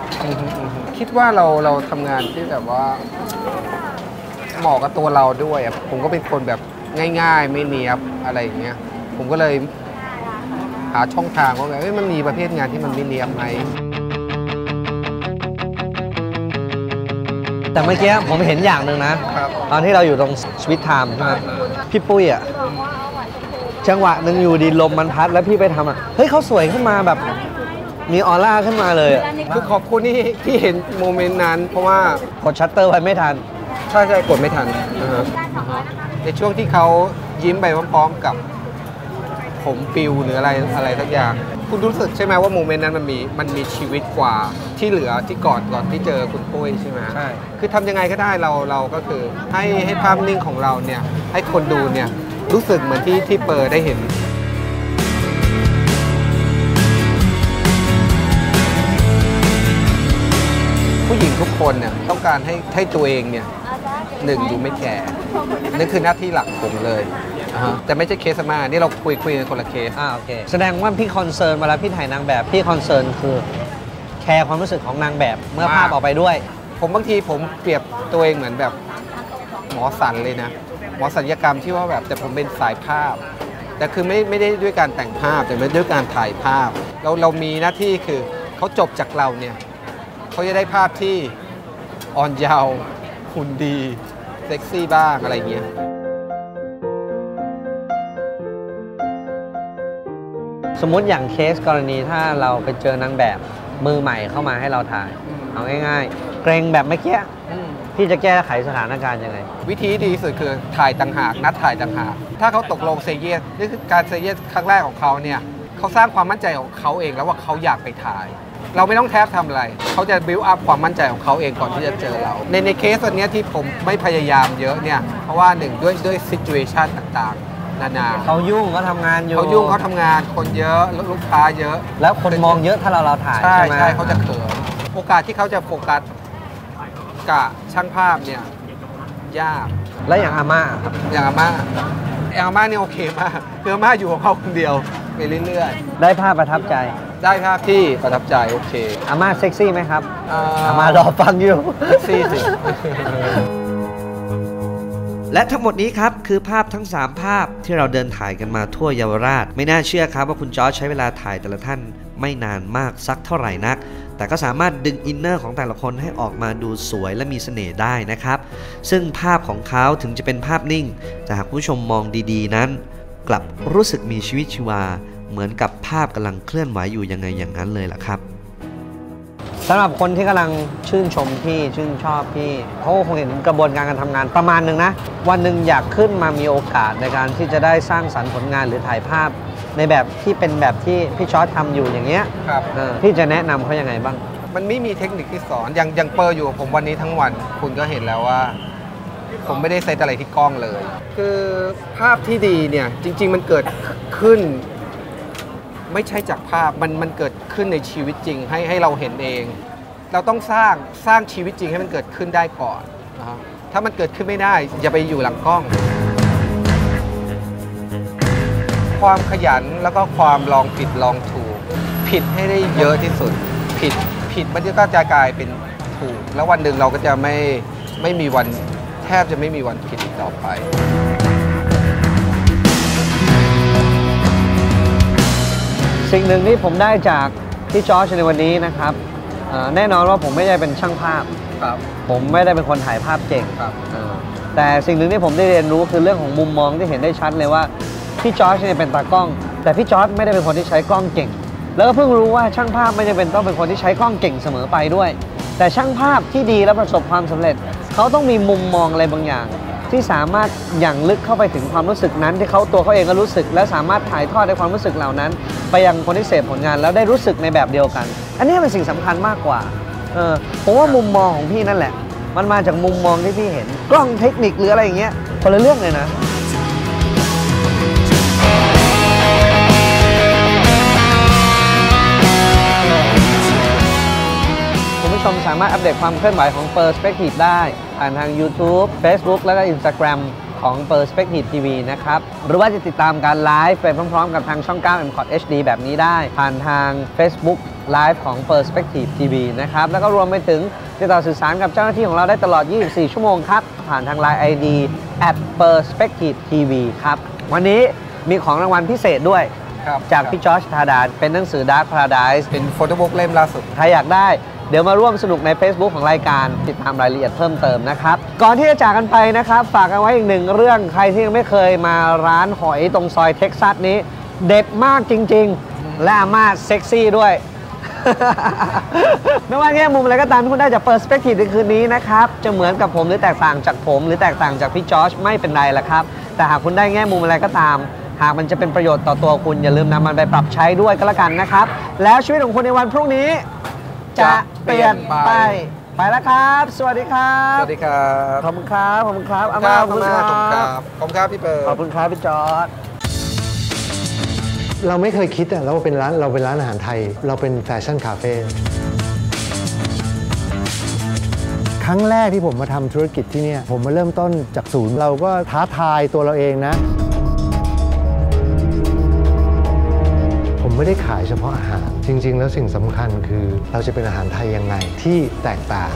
คิดว่าเราทำงานที่แบบว่าเหมาะกับตัวเราด้วยผมก็เป็นคนแบบง่ายๆไม่เนียบอะไรอย่างเงี้ยผมก็เลยหาช่องทางว่าแบบมันมีประเภทงานที่มันไม่เนียบไหมแต่เมื่อกี้ผมเห็นอย่างหนึ่งนะตอนที่เราอยู่ตรงสวิตไทม์ใช่ไหมพี่ปุ้ยอ่ะจังหวะหนึ่งอยู่ดีลมมันพัดแล้วพี่ไปทำอ่ะเฮ้ยเขาสวยขึ้นมาแบบมีออร่าขึ้นมาเลยคือขอบคุณที่เห็นโมเมนต์นั้นเพราะว่ากดชัตเตอร์ไว้ไม่ทันใช่กดไม่ทันในช่วงที่เขายิ้มไปพร้อมๆกับผมปิวหรืออะไรสักอย่างคุณรู้สึกใช่ไหมว่าโมเมนต์นั้นมันมีชีวิตกว่าที่เหลือที่ก่อนที่เจอคุณปุ้ยใช่ไหมใช่คือทำยังไงก็ได้เราก็คือให้ภาพนิ่งของเราเนี่ยให้คนดูเนี่ยรู้สึกเหมือนที่เปิดได้เห็นผู้หญิงทุกคนเนี่ยต้องการให้ตัวเองเนี่ยดูไม่แก่นั่นคือหน้าที่หลักผมเลยแต่ไม่ใช่เคสมานี่เราคุยกันคนละเคสโอเคแสดงว่าพี่คอนเซิร์นเวลาพี่ถ่ายนางแบบพี่คอนเซิร์นคือ แคร์ความรู้สึกของนางแบบเมื่อภาพออกไปด้วยผมบางทีผมเปรียบตัวเองเหมือนแบบหมอสันเลยนะหมอศัลยกรรมที่ว่าแบบแต่ผมเป็นสายภาพแต่คือไม่ได้ด้วยการแต่งภาพแต่เป็นด้วยการถ่ายภาพเรามีหน้าที่คือเขาจบจากเราเนี่ยเขาจะได้ภาพที่อ่อนเยาว์หุ่นดีเซ็กซี่บ้างอะไรเงี้ยสมมติอย่างเคสกรณีถ้าเราไปเจอนางแบบมือใหม่เข้ามาให้เราถ่ายเอาง่ายๆเกรงแบบเมื่อกี้ที่จะแก้ไขสถานการณ์ยังไงวิธีดีสุดคือถ่ายต่างหากนัดถ่ายต่างหากถ้าเขาตกลงเซเยสนี่คือการเซเยสครั้งแรกของเขาเนี่ยเขาสร้างความมั่นใจของเขาเองแล้วว่าเขาอยากไปถ่ายเราไม่ต้องแทบทำอะไรเขาจะ build up ความมั่นใจของเขาเองก่อนที่จะเจอเราในเคสอันนี้ที่ผมไม่พยายามเยอะเนี่ยเพราะว่าหนึ่งด้วย situation ต่างๆนานาเขายุ่งเขาทำงานอยู่เขายุ่งเขาทำงานคนเยอะลูกค้าเยอะแล้วคนมองเยอะถ้าเราถ่ายใช่ใช่เขาจะเขินโอกาสที่เขาจะโฟกัสกับช่างภาพเนี่ยยากและอย่างอาม่าเนี่ยโอเคมากคืออาม่าอยู่ของเขาคนเดียวไปเรื่อยๆได้ภาพประทับใจได้ภาพที่ประทับใจโอเคอาม่าเซ็กซี่ไหมครับอาม่ารอฟังอยู่เซ็กซี่สิและทั้งหมดนี้ครับคือภาพทั้ง3ภาพที่เราเดินถ่ายกันมาทั่วเยาวราชไม่น่าเชื่อครับว่าคุณจอร์จใช้เวลาถ่ายแต่ละท่านไม่นานมากสักเท่าไหร่นักแต่ก็สามารถดึงอินเนอร์ของแต่ละคนให้ออกมาดูสวยและมีเสน่ห์ได้นะครับซึ่งภาพของเขาถึงจะเป็นภาพนิ่งแต่หากผู้ชมมองดีๆนั้นกลับรู้สึกมีชีวิตชีวาเหมือนกับภาพกำลังเคลื่อนไหวอยู่ยังไงอย่างนั้นเลยล่ะครับสำหรับคนที่กำลังชื่นชมพี่ชื่นชอบพี่เขาคงเห็นกระบวนการทำงานประมาณหนึ่งนะวันหนึ่งอยากขึ้นมามีโอกาสในการที่จะได้สร้างสรรค์ผลงานหรือถ่ายภาพในแบบที่เป็นแบบที่พี่จอร์จทำอยู่อย่างเงี้ยพี่จะแนะนำเขายังไงบ้างมันไม่มีเทคนิคที่สอนอย่างเปอร์อยู่ผมวันนี้ทั้งวันคุณก็เห็นแล้วว่าผมไม่ได้ใส่อะไรที่กล้องเลยคือภาพที่ดีเนี่ยจริงๆมันเกิดขึ้นไม่ใช่จากภาพมันเกิดขึ้นในชีวิตจริงให้เราเห็นเองเราต้องสร้างชีวิตจริงให้มันเกิดขึ้นได้ก่อนถ้ามันเกิดขึ้นไม่ได้อย่าไปอยู่หลังกล้องความขยันแล้วก็ความลองผิดลองถูกผิดให้ได้เยอะที่สุดผิดมันก็จะกลายเป็นถูกแล้ววันหนึ่งเราก็จะไม่มีวันแทบจะไม่มีวันผิดต่อไปสิ่งหนึ่งที่ผมได้จากพี่จอร์จในวันนี้นะครับแน่นอนว่าผมไม่ได้เป็นช่างภาพผมไม่ได้เป็นคนถ่ายภาพเก่งแต่สิ่งหนึ่งที่ผมได้เรียนรู้คือเรื่องของมุมมองที่เห็นได้ชัดเลยว่าพี่จอร์จเนี่ยเป็นตากล้องแต่พี่จอร์จไม่ได้เป็นคนที่ใช้กล้องเก่งแล้วก็เพิ่งรู้ว่าช่างภาพไม่จำเป็นต้องเป็นคนที่ใช้กล้องเก่งเสมอไปด้วยแต่ช่างภาพที่ดีและประสบความสำเร็จเขาต้องมีมุมมองอะไรบางอย่างที่สามารถอย่างลึกเข้าไปถึงความรู้สึกนั้นที่ตัวเขาเองก็รู้สึกและสามารถถ่ายทอดในความรู้สึกเหล่านั้นไปยังคนที่เสพผลงานแล้วได้รู้สึกในแบบเดียวกันอันนี้เป็นสิ่งสำคัญมากกว่าผมว่ามุมมองของพี่นั่นแหละมันมาจากมุมมองที่พี่เห็นกล้องเทคนิคหรืออะไรอย่างเงี้ยคนละเรื่องเลยนะชมสามารถอัปเดตความเคลื่อนไหวของ Perspective ได้ผ่านทาง YouTube Facebook และก็ Instagram ของ Perspective TV นะครับหรือว่าจะติดตามการไลฟ์ไปพร้อมๆกับทางช่อง9 MCOT HD แบบนี้ได้ผ่านทาง Facebook Live ของ Perspective TV นะครับแล้วก็รวมไปถึงติดต่อสื่อสารกับเจ้าหน้าที่ของเราได้ตลอด24ชั่วโมงครับผ่านทาง Line ID @perspectivetv ครับวันนี้มีของรางวัลพิเศษด้วยจากพี่จอร์จ ธาดาเป็นหนังสือ Dark Paradise เป็นโฟโต้บุ๊กเล่มล่าสุดใครอยากได้เดี๋ยวมาร่วมสนุกใน Facebook ของรายการติดตามรายละเอียดเพิ่มเติมนะครับก่อนที่จะจากกันไปนะครับฝากเอาไว้อีกหนึ่งเรื่องใครที่ยังไม่เคยมาร้านหอยตรงซอยเท็กซัสนี้เด็ดมากจริงๆและอาม่าเซ็กซี่ด้วย ไม่ว่าแง่มุมอะไรก็ตามที่คุณได้จาก Perspective ในคืนนี้นะครับจะเหมือนกับผมหรือแตกต่างจากผมหรือแตกต่างจากพี่จอร์จไม่เป็นไรละครับแต่หากคุณได้แง่มุมอะไรก็ตามหากมันจะเป็นประโยชน์ต่อตัวคุณอย่าลืมนำมันไปปรับใช้ด้วยก็แล้วกันนะครับแล้วชีวิตของคุณในวันพรุ่งนี้จะเปลี่ยนไปแล้วครับสวัสดีครับสวัสดีครับขอบคุณครับขอบคุณครับอาม่าขอบคุณครับขอบคุณครับพี่เปิร์ขอบคุณครับพี่จอร์จเราไม่เคยคิดอะเราเป็นร้านอาหารไทยเราเป็นแฟชั่นคาเฟ่ครั้งแรกที่ผมมาทำธุรกิจที่นี่ผมมาเริ่มต้นจากศูนย์เราก็ท้าทายตัวเราเองนะ ไม่ได้ขายเฉพาะอาหารจริงๆแล้วสิ่งสำคัญคือเราจะเป็นอาหารไทยยังไงที่แตกต่าง